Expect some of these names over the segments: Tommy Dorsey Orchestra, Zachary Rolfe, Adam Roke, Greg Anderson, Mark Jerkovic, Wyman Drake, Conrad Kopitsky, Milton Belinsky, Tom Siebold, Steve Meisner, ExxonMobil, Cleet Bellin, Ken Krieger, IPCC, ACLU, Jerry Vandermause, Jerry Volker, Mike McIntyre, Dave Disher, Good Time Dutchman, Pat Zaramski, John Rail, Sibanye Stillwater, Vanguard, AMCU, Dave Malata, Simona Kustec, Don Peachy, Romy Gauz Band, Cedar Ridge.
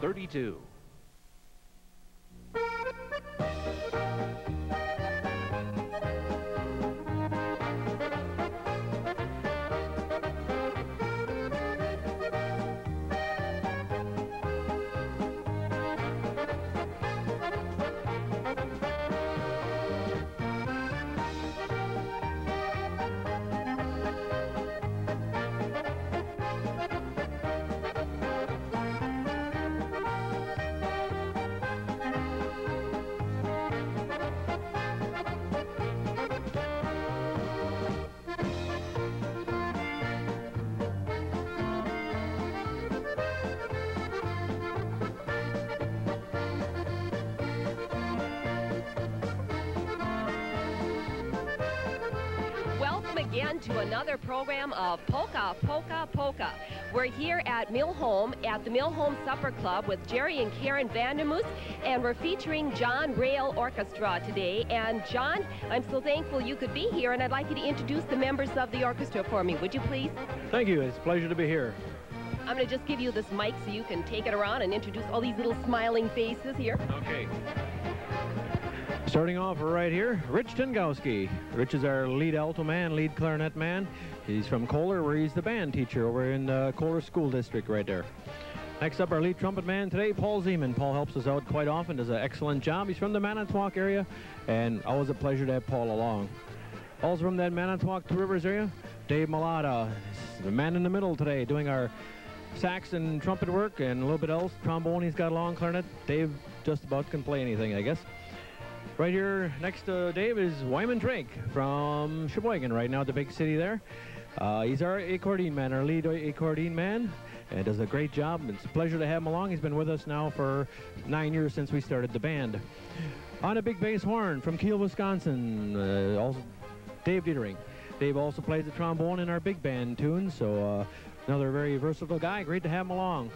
32. To another program of Polka, Polka, Polka. We're here at Millhome at the Millhome Supper Club with Jerry and Karen Vandermause, and we're featuring John Rail Orchestra today. And John, I'm so thankful you could be here, and I'd like you to introduce the members of the orchestra for me, would you please? Thank you, it's a pleasure to be here. I'm going to just give you this mic so you can take it around and introduce all these little smiling faces here. Okay. Starting off right here, Rich Tingowski. Rich is our lead alto man, lead clarinet man. He's from Kohler, where he's the band teacher over in Kohler School District right there. Next up, our lead trumpet man today, Paul Zeman. Paul helps us out quite often, does an excellent job. He's from the Manitowoc area, and always a pleasure to have Paul along. Also from that Manitowoc Two Rivers area, Dave Malata. He's the man in the middle today, doing our sax and trumpet work and a little bit else. Trombone, he's got along, clarinet. Dave just about can play anything, I guess. Right here next to Dave is Wyman Drake from Sheboygan right now, the big city there. He's our accordion man, our lead accordion man, and does a great job. It's a pleasure to have him along. He's been with us now for 9 years since we started the band. On a big bass horn from Kiel, Wisconsin, also Dave Dietering. Dave also plays the trombone in our big band tunes, so another very versatile guy. Great to have him along.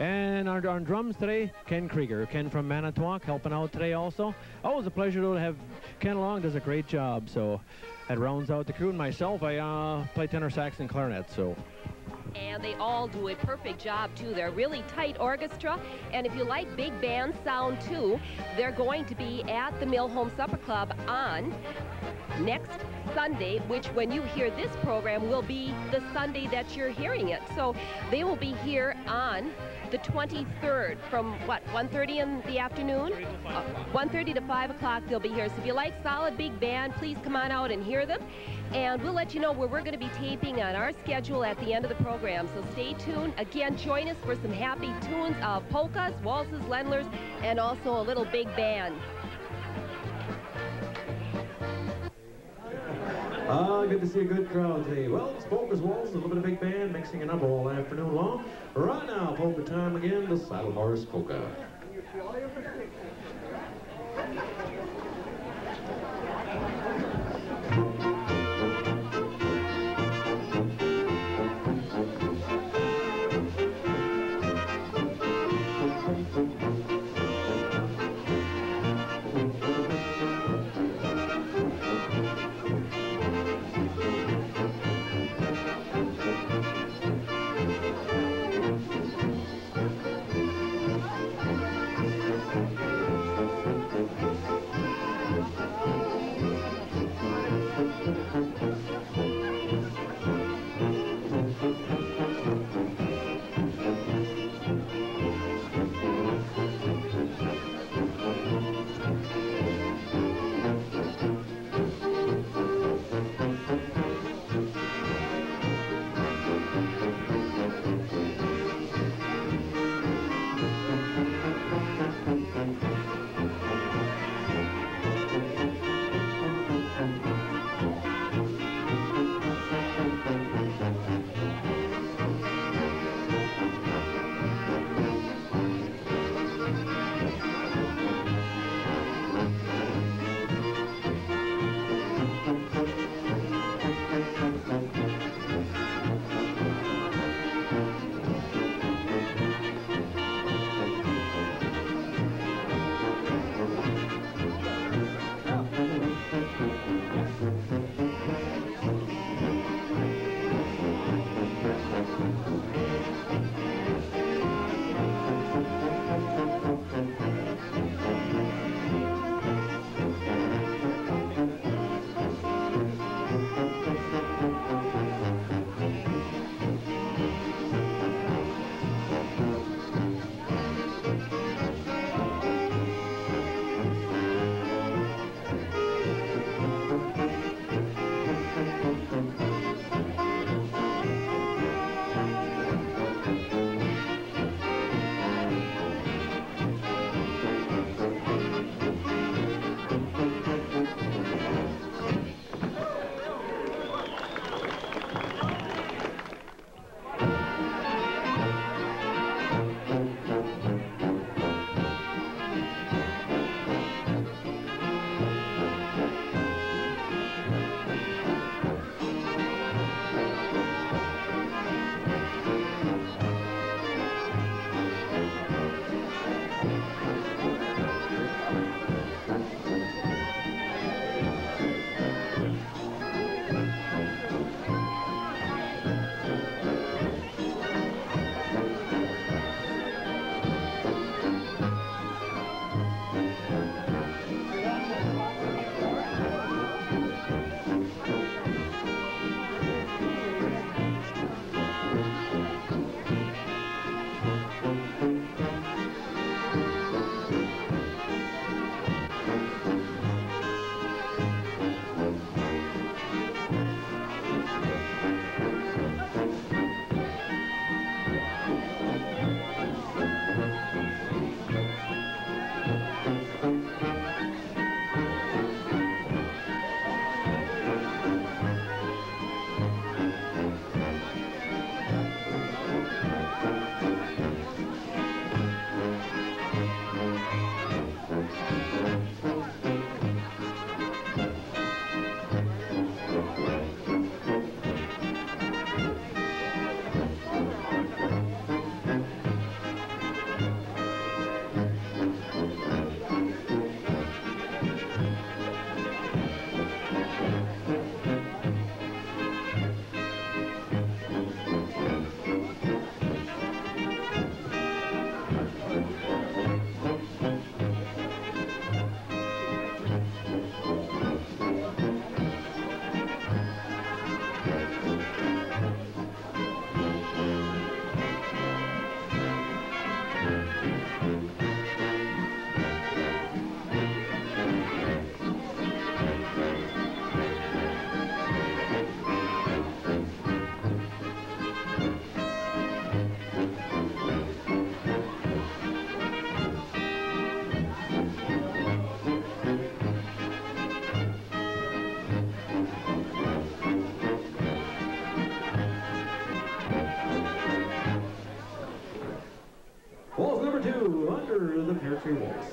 And on drums today, Ken Krieger. Ken from Manitowoc helping out today also. Always a pleasure to have Ken along, does a great job. So that rounds out the crew, and myself, I play tenor sax and clarinet, so. And they all do a perfect job too. They're a really tight orchestra, and if you like big band sound too, they're going to be at the Millhome Supper Club on next Sunday, which when you hear this program will be the Sunday that you're hearing it. So they will be here on the 23rd from what, 1:30 in the afternoon? 1:30 to 5 o'clock they'll be here. So if you like solid big band, please come on out and hear them. And we'll let you know where we're going to be taping on our schedule at the end of the program. So stay tuned. Again, join us for some happy tunes of polkas, waltzes, lendlers, and also a little big band. Good to see a good crowd today. Well, it's polkas, waltz, a little bit of big band, mixing it up all afternoon long. Right now, polka time again, the Saddle Horse Polka. Under the Pear Tree Waltz.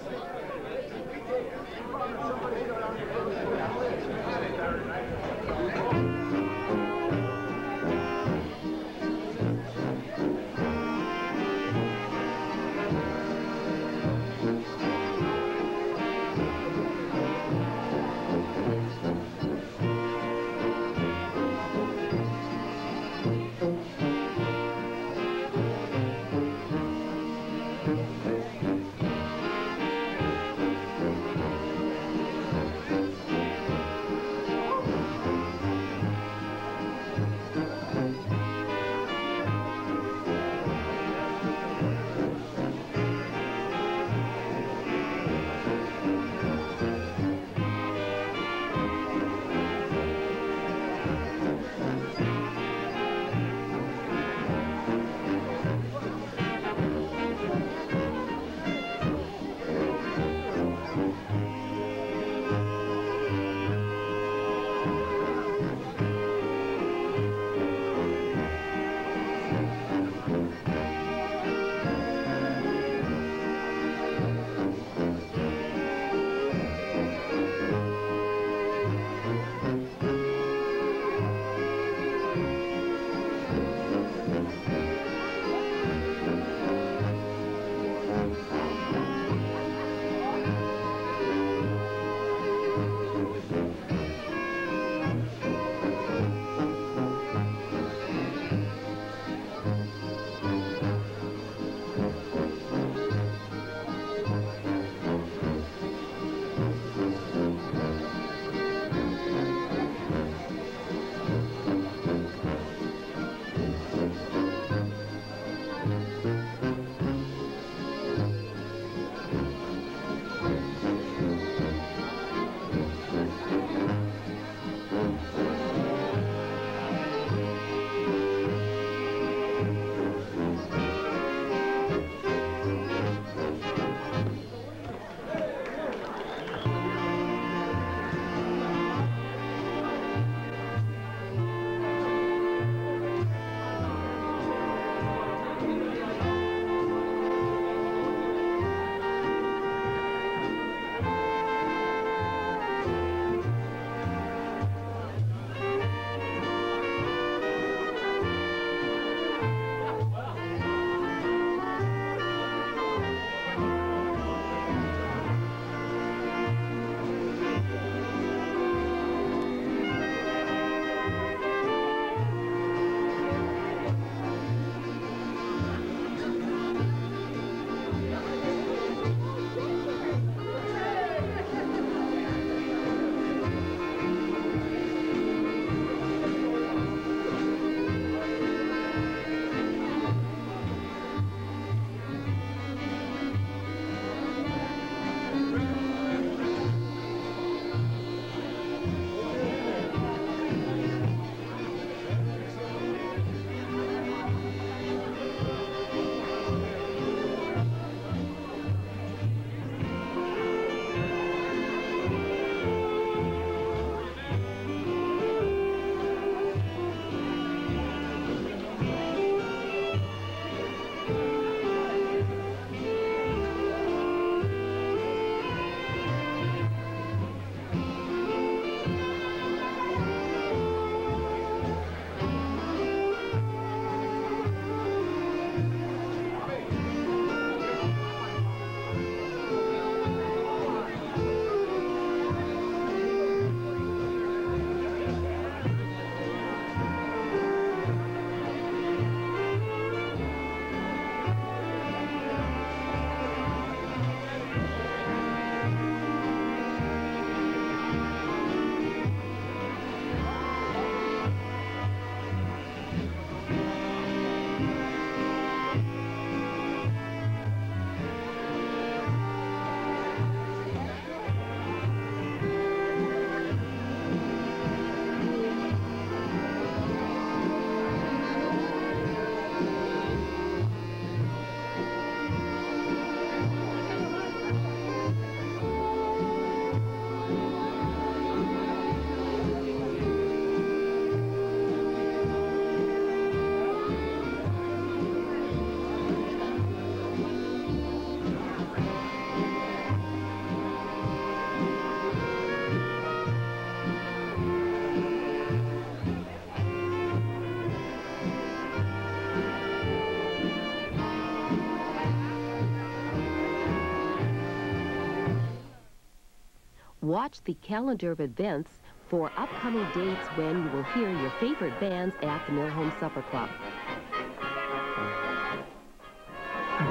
Watch the calendar of events for upcoming dates when you will hear your favorite bands at the Millhome Supper Club.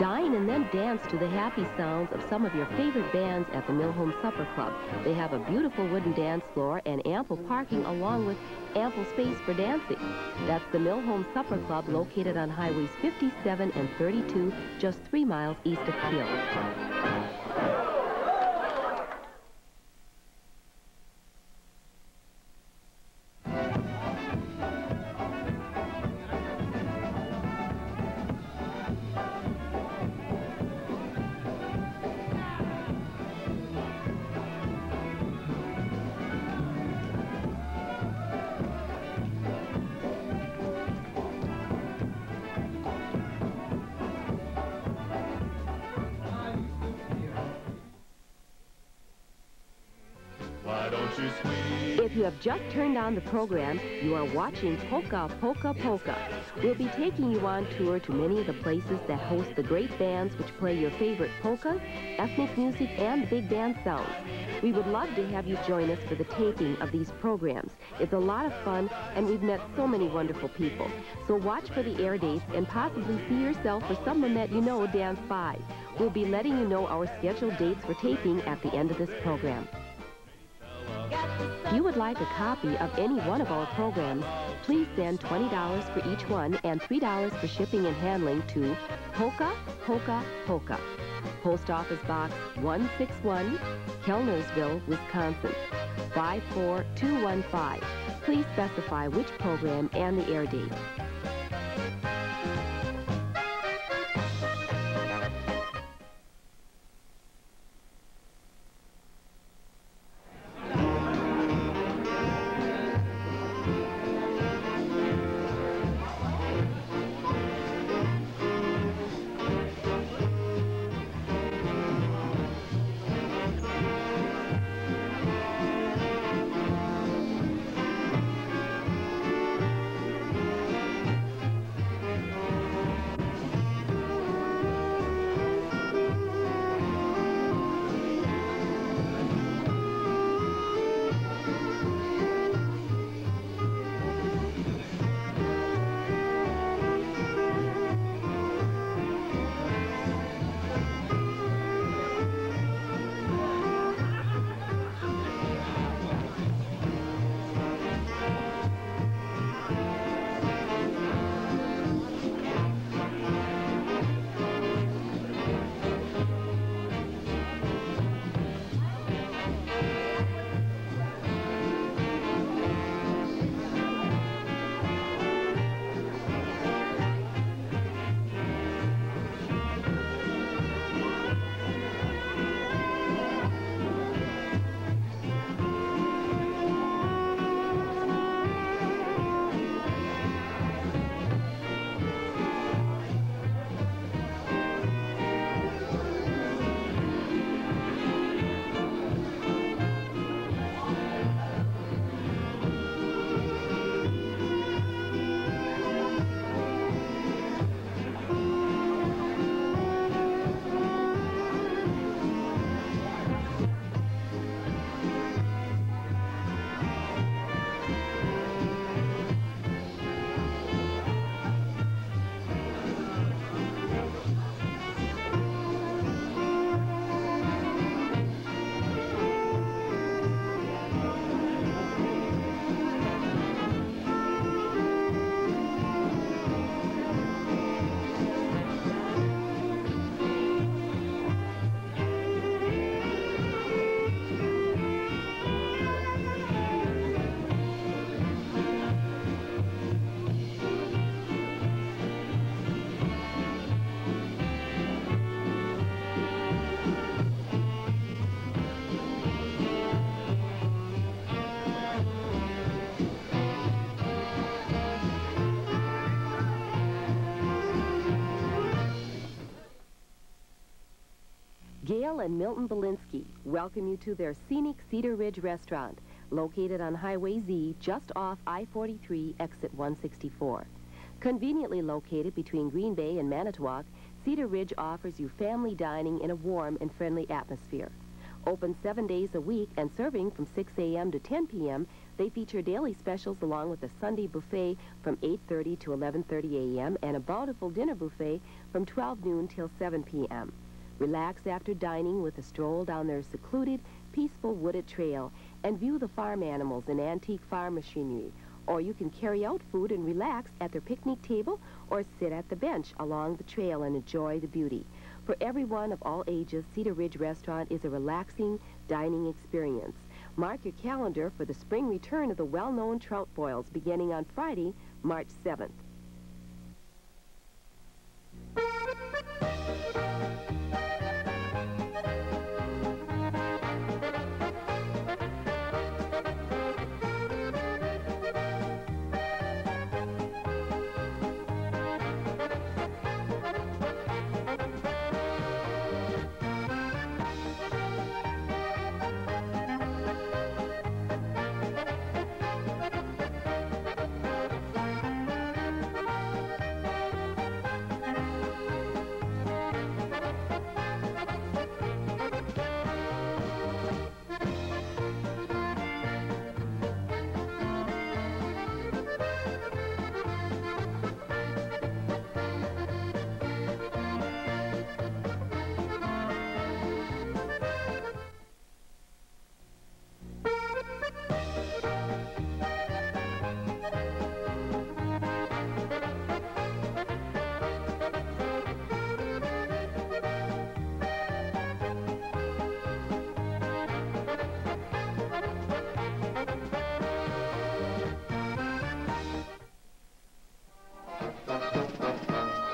Dine and then dance to the happy sounds of some of your favorite bands at the Millhome Supper Club. They have a beautiful wooden dance floor and ample parking along with ample space for dancing. That's the Millhome Supper Club, located on Highways 57 and 32, just 3 miles east of Kiel. If you have just turned on the program, you are watching Polka Polka Polka. We'll be taking you on tour to many of the places that host the great bands which play your favorite polkas, ethnic music, and big band sounds. We would love to have you join us for the taping of these programs. It's a lot of fun, and we've met so many wonderful people. So watch for the air dates and possibly see yourself or someone that you know dance by. We'll be letting you know our scheduled dates for taping at the end of this program. If you would like a copy of any one of our programs, please send $20 for each one and $3 for shipping and handling to Polka Polka Polka, Post Office Box 161, Kellnersville, Wisconsin, 54215. Please specify which program and the air date. Gail and Milton Belinsky welcome you to their scenic Cedar Ridge restaurant, located on Highway Z, just off I-43, exit 164. Conveniently located between Green Bay and Manitowoc, Cedar Ridge offers you family dining in a warm and friendly atmosphere. Open 7 days a week and serving from 6 a.m. to 10 p.m., they feature daily specials along with a Sunday buffet from 8:30 to 11:30 a.m. and a bountiful dinner buffet from 12 noon till 7 p.m. Relax after dining with a stroll down their secluded, peaceful wooded trail and view the farm animals and antique farm machinery. Or you can carry out food and relax at their picnic table or sit at the bench along the trail and enjoy the beauty. For everyone of all ages, Cedar Ridge Restaurant is a relaxing dining experience. Mark your calendar for the spring return of the well-known trout boils beginning on Friday, March 7th.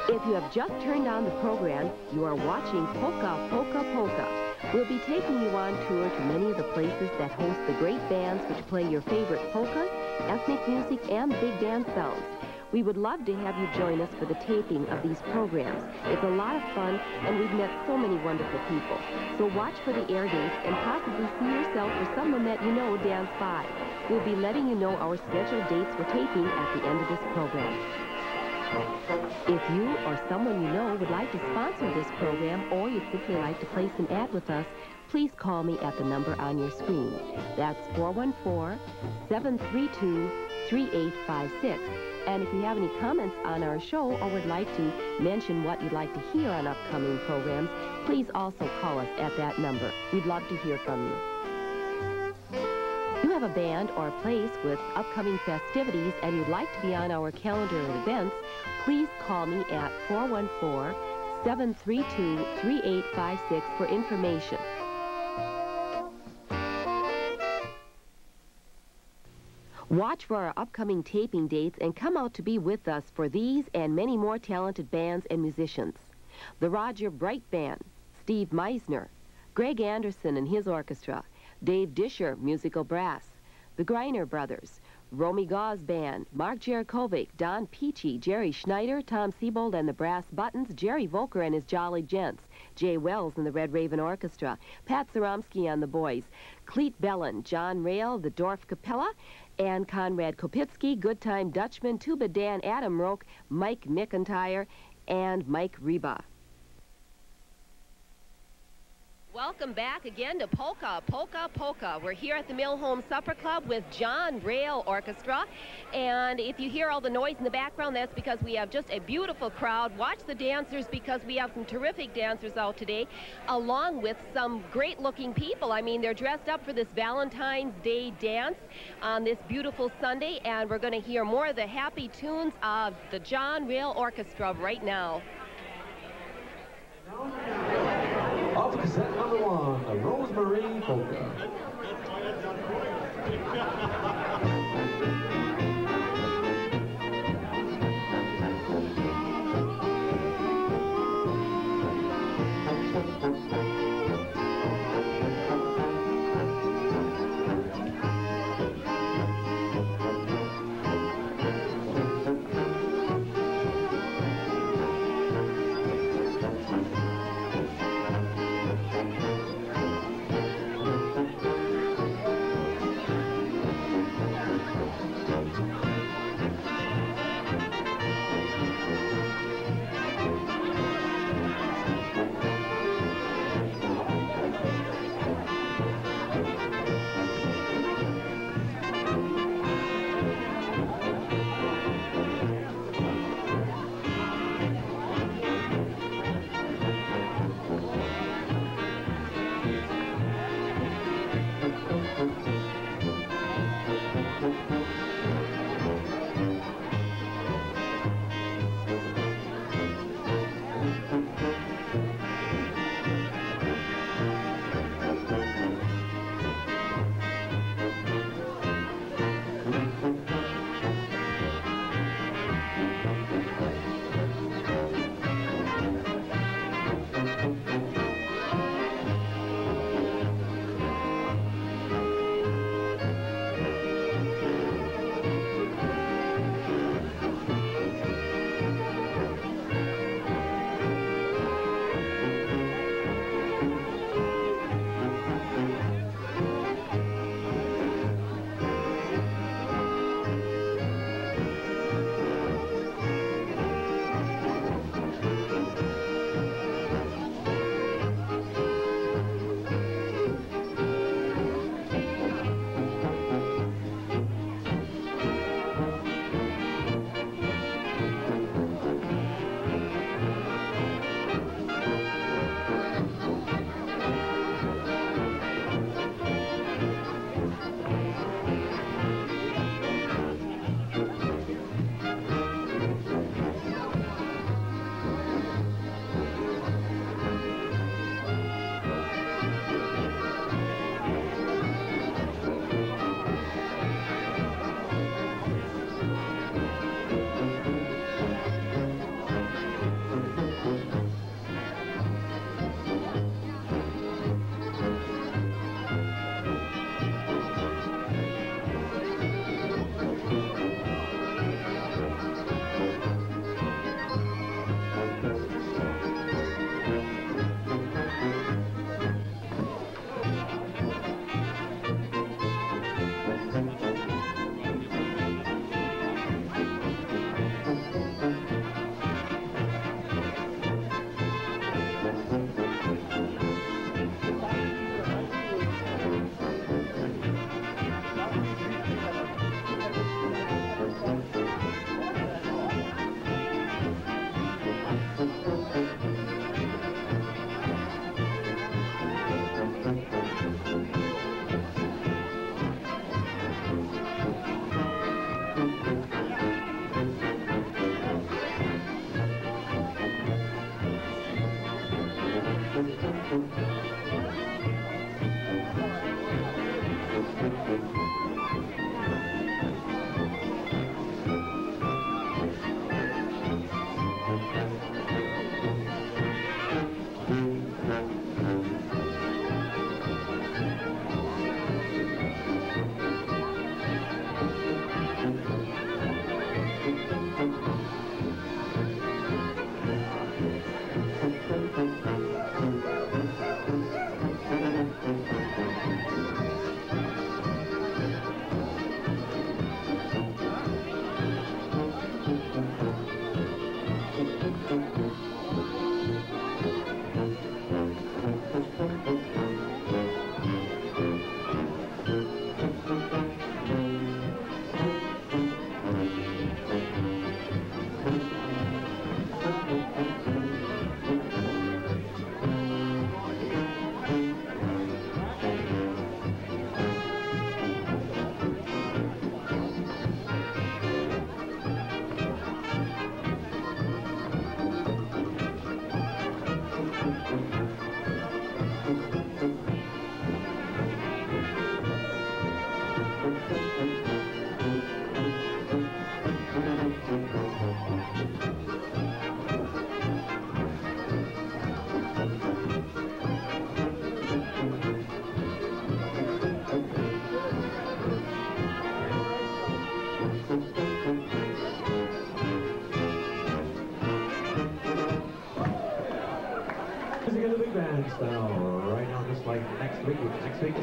If you have just turned on the program, you are watching Polka Polka Polka. We'll be taking you on tour to many of the places that host the great bands which play your favorite polkas, ethnic music, and big band sounds. We would love to have you join us for the taping of these programs. It's a lot of fun, and we've met so many wonderful people. So watch for the air dates and possibly see yourself or someone that you know dance by. We'll be letting you know our scheduled dates for taping at the end of this program. If you or someone you know would like to sponsor this program, or you'd simply like to place an ad with us, please call me at the number on your screen. That's 414-732-3856. And if you have any comments on our show or would like to mention what you'd like to hear on upcoming programs, please also call us at that number. We'd love to hear from you. You have a band or a place with upcoming festivities and you'd like to be on our calendar of events, please call me at 414-732-3856 for information. Watch for our upcoming taping dates and come out to be with us for these and many more talented bands and musicians. The Roger Bright Band, Steve Meisner, Greg Anderson and his orchestra, Dave Disher, musical brass, the Greiner Brothers, Romy Gauz Band, Mark Jerkovic, Don Peachy, Jerry Schneider, Tom Siebold and the Brass Buttons, Jerry Volker and his Jolly Gents, Jay Wells and the Red Raven Orchestra, Pat Zaramski on the boys, Cleet Bellin, John Rail, the Dorf Capella, and Conrad Kopitsky, Good Time Dutchman, Tuba Dan, Adam Roke, Mike McIntyre, and Mike Reba. Welcome back again to Polka, Polka, Polka. We're here at the Millhome Supper Club with John Rail Orchestra. And if you hear all the noise in the background, that's because we have just a beautiful crowd. Watch the dancers because we have some terrific dancers out today, along with some great-looking people. I mean, they're dressed up for this Valentine's Day dance on this beautiful Sunday, and we're going to hear more of the happy tunes of the John Rail Orchestra right now. Off cassette number one, a Rosemary Polka.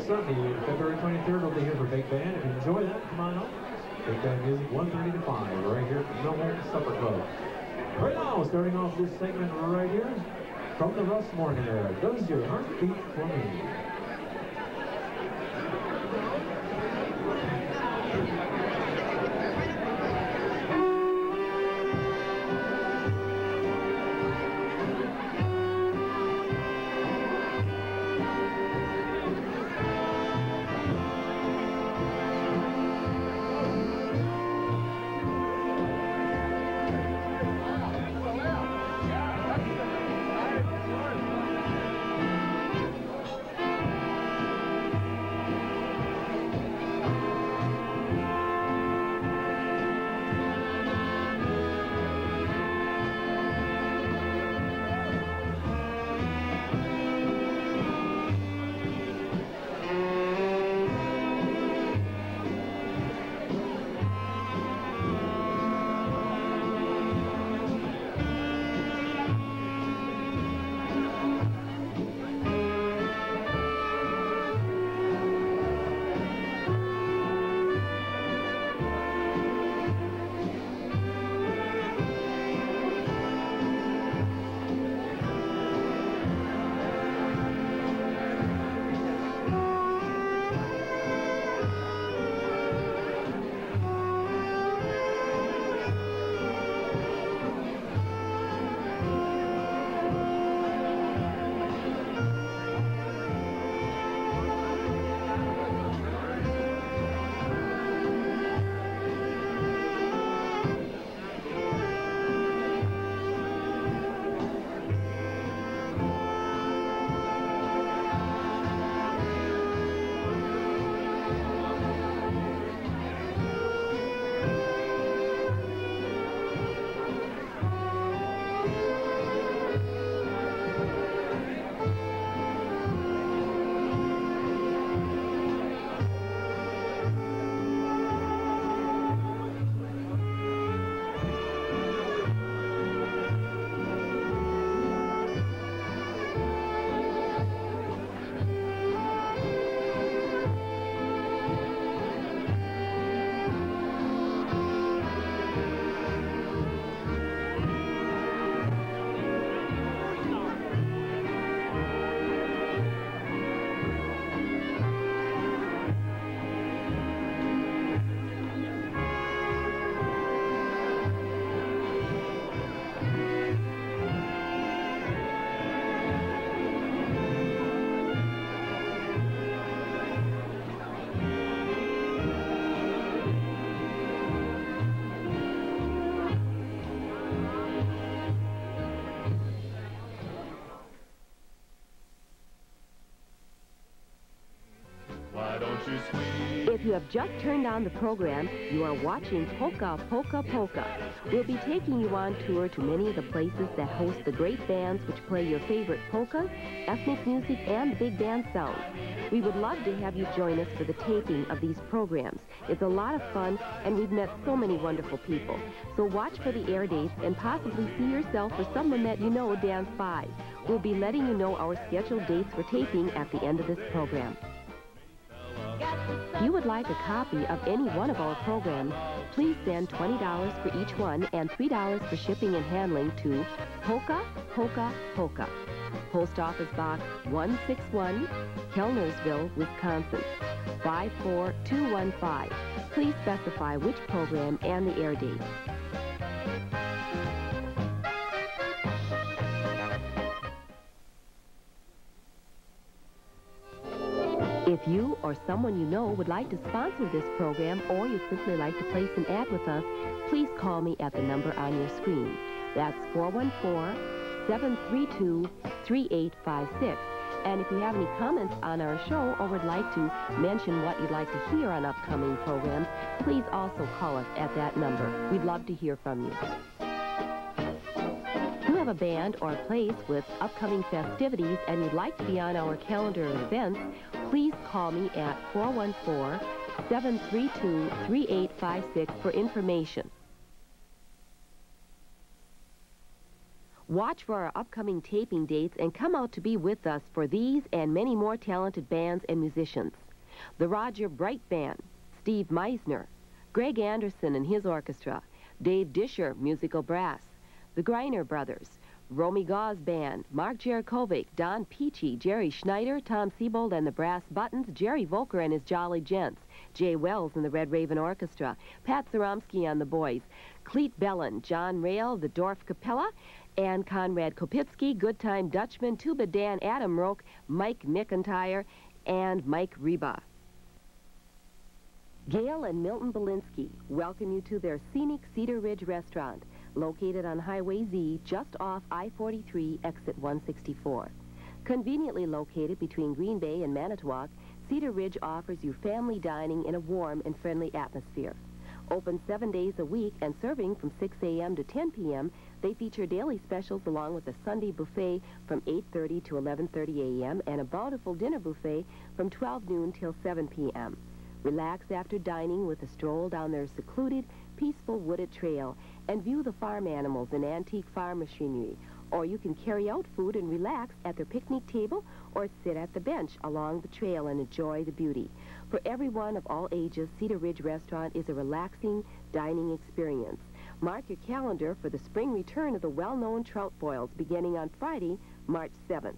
Sunday, February 23rd, we'll be here for Big Band. If you enjoy that, come on up. Big Band Music, 1:30 to 5, right here at the Millhome Supper Club. Right now, starting off this segment right here, from the Russ Morgan era, Does Your Heart Beat For Me? you have just turned on the program, you are watching Polka Polka Polka. We'll be taking you on tour to many of the places that host the great bands which play your favorite polkas, ethnic music, and big band sounds. We would love to have you join us for the taping of these programs. It's a lot of fun, and we've met so many wonderful people. So watch for the air dates and possibly see yourself or someone that you know dance by. We'll be letting you know our scheduled dates for taping at the end of this program. If you would like a copy of any one of our programs, please send $20 for each one and $3 for shipping and handling to Polka Polka Polka, Post Office Box 161, Kellnersville, Wisconsin, 54215. Please specify which program and the air date. If you or someone you know would like to sponsor this program, or you simply like to place an ad with us, please call me at the number on your screen. That's 414-732-3856. And if you have any comments on our show or would like to mention what you'd like to hear on upcoming programs, please also call us at that number. We'd love to hear from you. If you have a band or place with upcoming festivities and you'd like to be on our calendar of events, please call me at 414-732-3856 for information. Watch for our upcoming taping dates and come out to be with us for these and many more talented bands and musicians. The Roger Bright Band, Steve Meisner, Greg Anderson and his orchestra, Dave Disher, musical brass, the Greiner Brothers, Romy Gauz Band, Mark Jerkovic, Don Peachy, Jerry Schneider, Tom Siebold and the Brass Buttons, Jerry Volker and his Jolly Gents, Jay Wells and the Red Raven Orchestra, Pat Zaramski on the boys, Cleet Bellin, John Rail, the Dorf Capella, and Conrad Kopitsky, Good Time Dutchman, Tuba Dan, Adam Roke, Mike McIntyre, and Mike Reba. Gail and Milton Belinsky welcome you to their scenic Cedar Ridge restaurant, located on Highway Z, just off I-43, exit 164. Conveniently located between Green Bay and Manitowoc, Cedar Ridge offers you family dining in a warm and friendly atmosphere. Open 7 days a week and serving from 6 a.m. to 10 p.m., they feature daily specials along with a Sunday buffet from 8:30 to 11:30 a.m. and a bountiful dinner buffet from 12 noon till 7 p.m. Relax after dining with a stroll down their secluded, peaceful wooded trail and view the farm animals and antique farm machinery, or you can carry out food and relax at their picnic table or sit at the bench along the trail and enjoy the beauty. For everyone of all ages, Cedar Ridge Restaurant is a relaxing dining experience. Mark your calendar for the spring return of the well-known trout boils beginning on Friday, March 7th.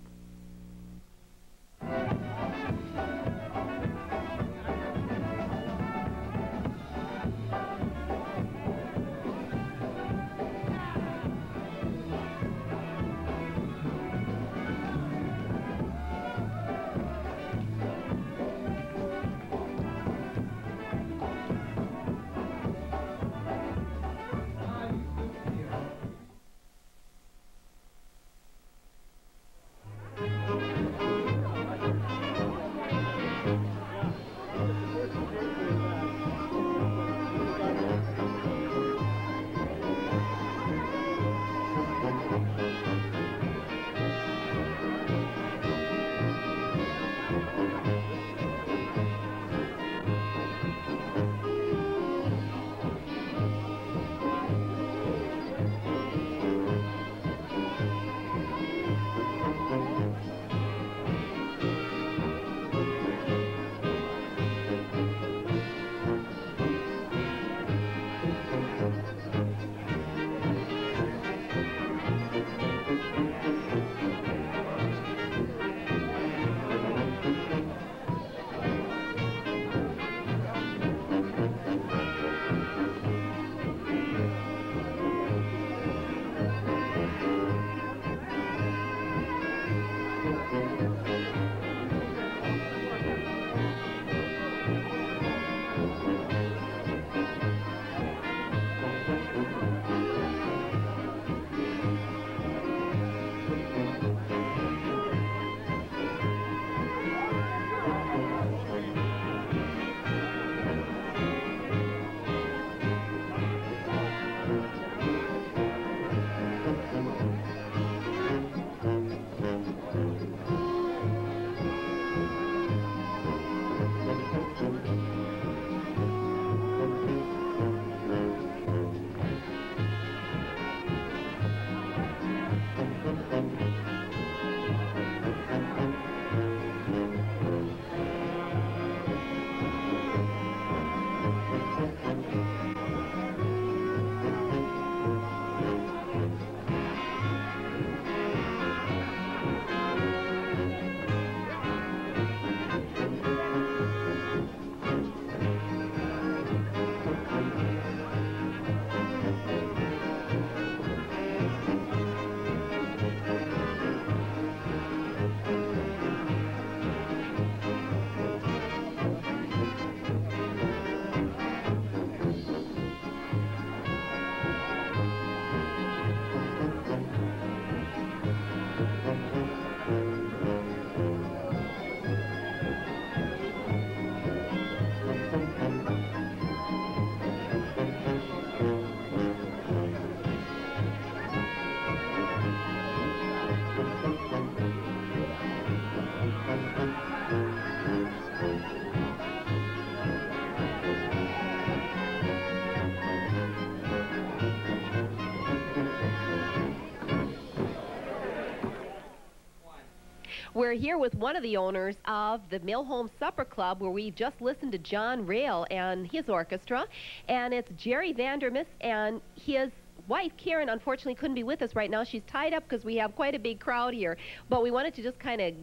We're here with one of the owners of the Millhome Supper Club, where we just listened to John Rail and his orchestra, and it's Jerry Vandermause and his wife, Karen. Unfortunately couldn't be with us right now. She's tied up because we have quite a big crowd here, but we wanted to just kind of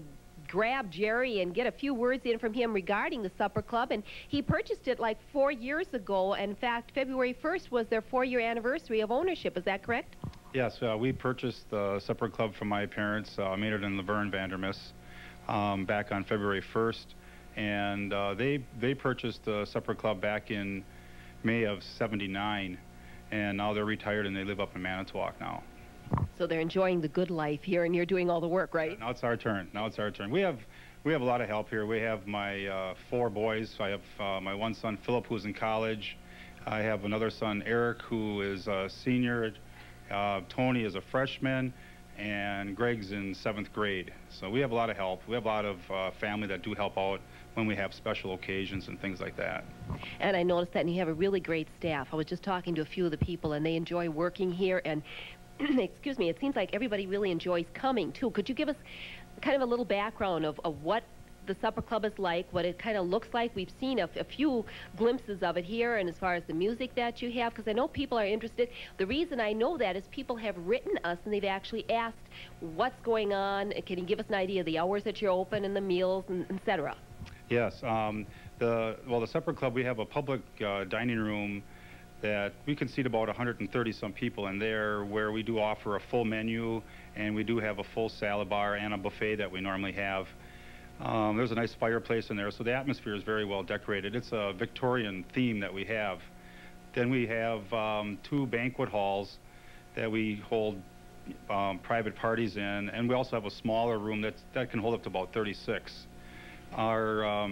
grab Jerry and get a few words in from him regarding the supper club. And he purchased it like 4 years ago. In fact, February 1st was their 4-year anniversary of ownership. Is that correct? Yes, we purchased the supper club from my parents, Maynard and Laverne Vandermause, back on February 1st. And they purchased the supper club back in May of '79. And now they're retired and they live up in Manitowoc now. So they're enjoying the good life here, and you're doing all the work, right? Now it's our turn. Now it's our turn. We have a lot of help here. We have my 4 boys. I have my one son, Philip, who's in college. I have another son, Eric, who is a senior. Tony is a freshman, and Greg's in 7th grade. So we have a lot of help. We have a lot of family that do help out when we have special occasions and things like that. And I noticed that, and you have a really great staff. I was just talking to a few of the people, and they enjoy working here, and excuse me, it seems like everybody really enjoys coming, too. Could you give us kind of a little background of what the supper club is like, what it kind of looks like? We've seen a few glimpses of it here, and as far as the music that you have, because I know people are interested. The reason I know that is people have written us, and they've actually asked what's going on. Can you give us an idea of the hours that you're open and the meals, and et cetera? Yes. Well, the supper club, we have a public dining room that we can seat about 130 some people in there, where we do offer a full menu, and we do have a full salad bar and a buffet that we normally have. There's a nice fireplace in there, so the atmosphere is very well decorated. It's a Victorian theme that we have. Then we have 2 banquet halls that we hold private parties in, and we also have a smaller room that can hold up to about 36. Our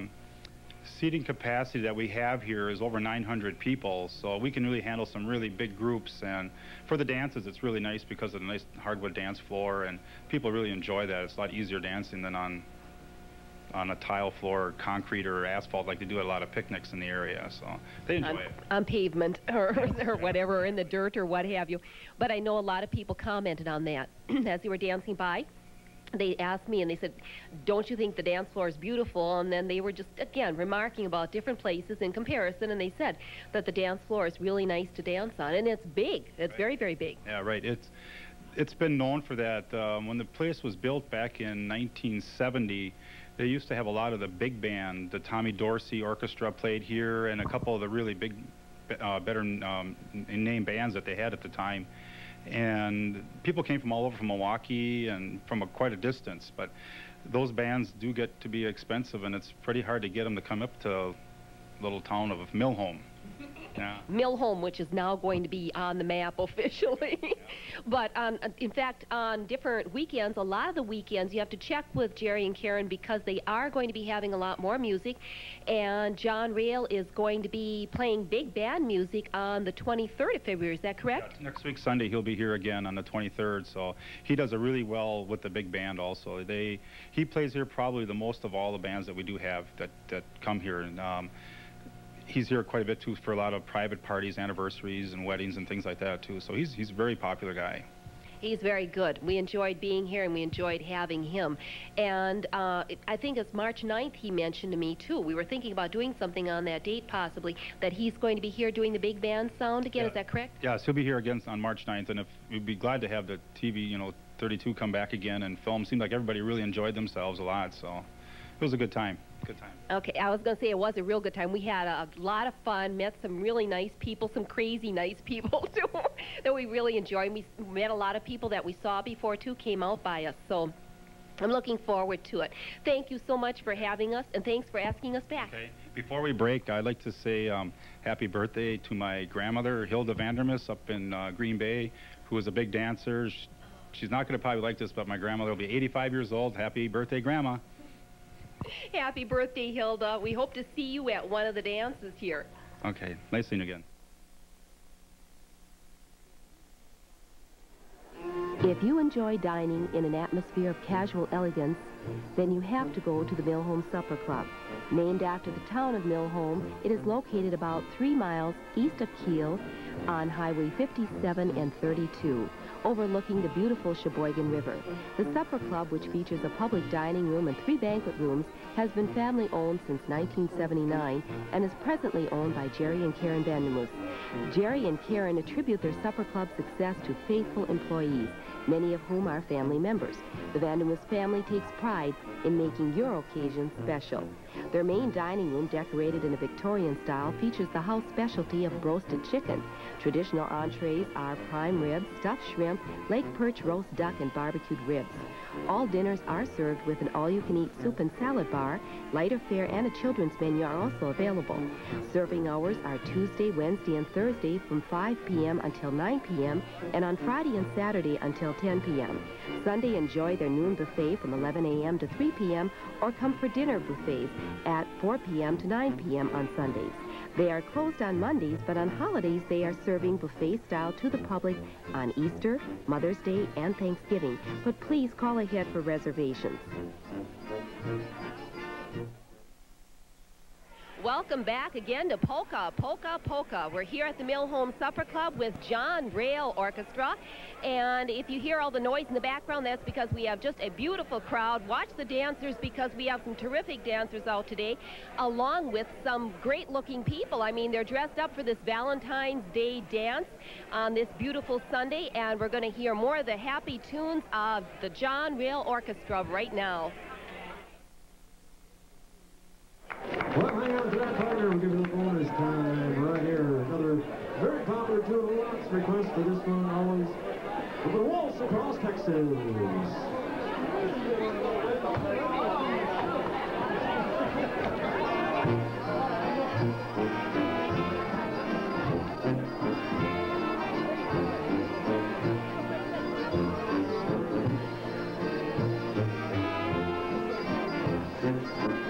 seating capacity that we have here is over 900 people, so we can really handle some really big groups. And for the dances, it's really nice because of the nice hardwood dance floor, and people really enjoy that. It's a lot easier dancing than on a tile floor or concrete or asphalt, like they do at a lot of picnics in the area, so they enjoy it. On pavement or whatever, or in the dirt or what have you. But I know a lot of people commented on that as they were dancing by. They asked me and they said, don't you think the dance floor is beautiful? And then they were just, again, remarking about different places in comparison, and they said that the dance floor is really nice to dance on, and it's big. It's right. Very, very big. Yeah, right. It's been known for that. When the place was built back in 1970, they used to have a lot of the big band. The Tommy Dorsey Orchestra played here, and a couple of the really big, better name bands that they had at the time. And people came from all over, from Milwaukee and from quite a distance, but those bands do get to be expensive, and it's pretty hard to get them to come up to a little town of Millhome. Yeah. Millhome, which is now going to be on the map officially. Yeah. But in fact, on different weekends, a lot of the weekends, you have to check with Jerry and Karen, because they are going to be having a lot more music. And John Rail is going to be playing big band music on the 23rd of February. Is that correct? Yeah, next week, Sunday, he'll be here again on the 23rd. So he does it really well with the big band also. He plays here probably the most of all the bands that we do have that come here. And, he's here quite a bit, too, for a lot of private parties, anniversaries, and weddings, and things like that, too. So he's a very popular guy. He's very good. We enjoyed being here, and we enjoyed having him. And I think it's March 9th he mentioned to me, too. We were thinking about doing something on that date, possibly, that he's going to be here doing the big band sound again. Yeah. Is that correct? Yes, he'll be here again on March 9th, and we'd be glad to have the TV, 32 come back again and film. Seemed like everybody really enjoyed themselves a lot, so it was a good time. Good time. Okay, I was going to say it was a real good time. We had a lot of fun, met some really nice people, some crazy nice people, too, that we really enjoyed. We met a lot of people that we saw before, too, came out by us. So I'm looking forward to it. Thank you so much for having us, and thanks for asking us back. Okay. Before we break, I'd like to say happy birthday to my grandmother, Hilda Vandermause, up in Green Bay, who was a big dancer. She's not going to probably like this, but my grandmother will be 85 years old. Happy birthday, Grandma. Happy birthday, Hilda. We hope to see you at one of the dances here. Okay. Nice seeing you again. If you enjoy dining in an atmosphere of casual elegance, then you have to go to the Millhome Supper Club. Named after the town of Millhome, it is located about 3 miles east of Kiel on Highway 57 and 32. overlooking the beautiful Sheboygan River. The Supper Club, which features a public dining room and 3 banquet rooms, has been family-owned since 1979 and is presently owned by Jerry and Karen Vandermause. Jerry and Karen attribute their Supper Club success to faithful employees, many of whom are family members. The Vandermause family takes pride in making your occasion special. Their main dining room, decorated in a Victorian style, features the house specialty of roasted chicken. Traditional entrees are prime ribs, stuffed shrimp, lake perch, roast duck, and barbecued ribs. All dinners are served with an all-you-can-eat soup and salad bar. Lighter fare and a children's menu are also available. Serving hours are Tuesday, Wednesday, and Thursday from 5 p.m. until 9 p.m. and on Friday and Saturday until 10 p.m. Sunday, enjoy their noon buffet from 11 a.m. to 3 p.m. or come for dinner buffets at 4 p.m. to 9 p.m. on Sundays. They are closed on Mondays, but on holidays they are serving buffet style to the public on Easter, Mother's Day, and Thanksgiving. But please call ahead for reservations. Welcome back again to Polka, Polka, Polka. We're here at the Millhome Supper Club with John Rail Orchestra. And if you hear all the noise in the background, that's because we have just a beautiful crowd. Watch the dancers, because we have some terrific dancers out today, along with some great-looking people. I mean, they're dressed up for this Valentine's Day dance on this beautiful Sunday, and we're going to hear more of the happy tunes of the John Rail Orchestra right now. Well, hang on to that partner. We'll give you the bonus time right here. Another very popular tune of lots request for this one, always. The Waltz Across Texas.